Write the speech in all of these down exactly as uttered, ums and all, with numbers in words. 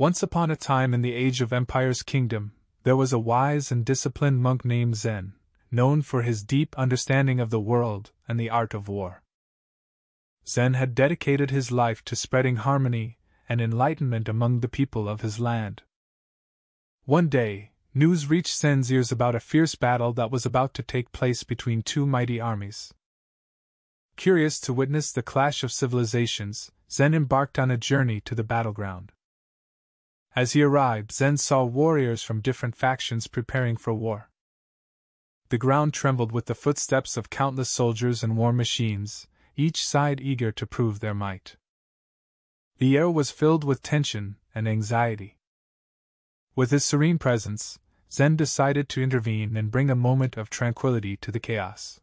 Once upon a time in the Age of Empires kingdom, there was a wise and disciplined monk named Zen, known for his deep understanding of the world and the art of war. Zen had dedicated his life to spreading harmony and enlightenment among the people of his land. One day, news reached Zen's ears about a fierce battle that was about to take place between two mighty armies. Curious to witness the clash of civilizations, Zen embarked on a journey to the battleground. As he arrived, Zen saw warriors from different factions preparing for war. The ground trembled with the footsteps of countless soldiers and war machines, each side eager to prove their might. The air was filled with tension and anxiety. With his serene presence, Zen decided to intervene and bring a moment of tranquility to the chaos.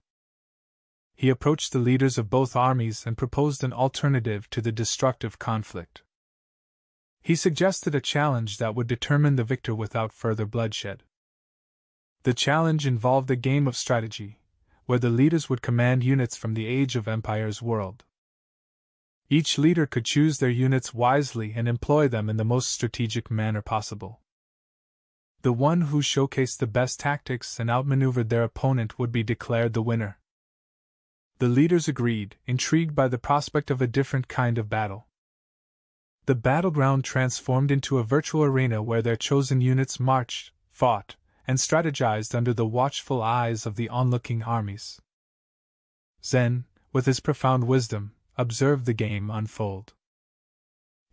He approached the leaders of both armies and proposed an alternative to the destructive conflict. He suggested a challenge that would determine the victor without further bloodshed. The challenge involved a game of strategy, where the leaders would command units from the Age of Empires world. Each leader could choose their units wisely and employ them in the most strategic manner possible. The one who showcased the best tactics and outmaneuvered their opponent would be declared the winner. The leaders agreed, intrigued by the prospect of a different kind of battle. The battleground transformed into a virtual arena where their chosen units marched, fought, and strategized under the watchful eyes of the onlooking armies. Zen, with his profound wisdom, observed the game unfold.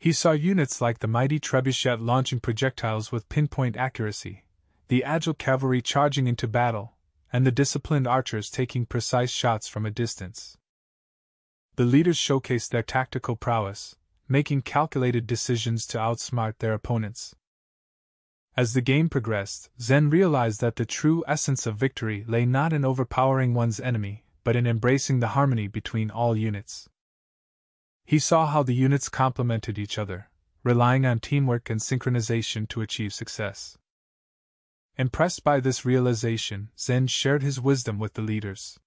He saw units like the mighty Trebuchet launching projectiles with pinpoint accuracy, the agile cavalry charging into battle, and the disciplined archers taking precise shots from a distance. The leaders showcased their tactical prowess, making calculated decisions to outsmart their opponents. As the game progressed, Zen realized that the true essence of victory lay not in overpowering one's enemy, but in embracing the harmony between all units. He saw how the units complemented each other, relying on teamwork and synchronization to achieve success. Impressed by this realization, Zen shared his wisdom with the leaders.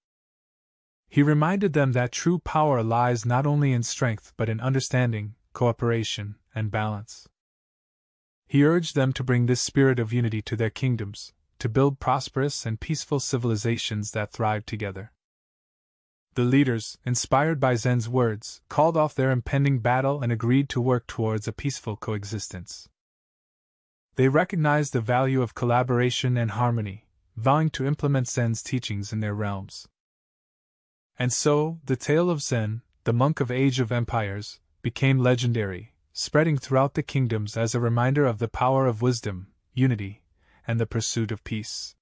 He reminded them that true power lies not only in strength but in understanding, cooperation, and balance. He urged them to bring this spirit of unity to their kingdoms, to build prosperous and peaceful civilizations that thrive together. The leaders, inspired by Zen's words, called off their impending battle and agreed to work towards a peaceful coexistence. They recognized the value of collaboration and harmony, vowing to implement Zen's teachings in their realms. And so, the tale of Zen, the monk of Age of Empires, became legendary, spreading throughout the kingdoms as a reminder of the power of wisdom, unity, and the pursuit of peace.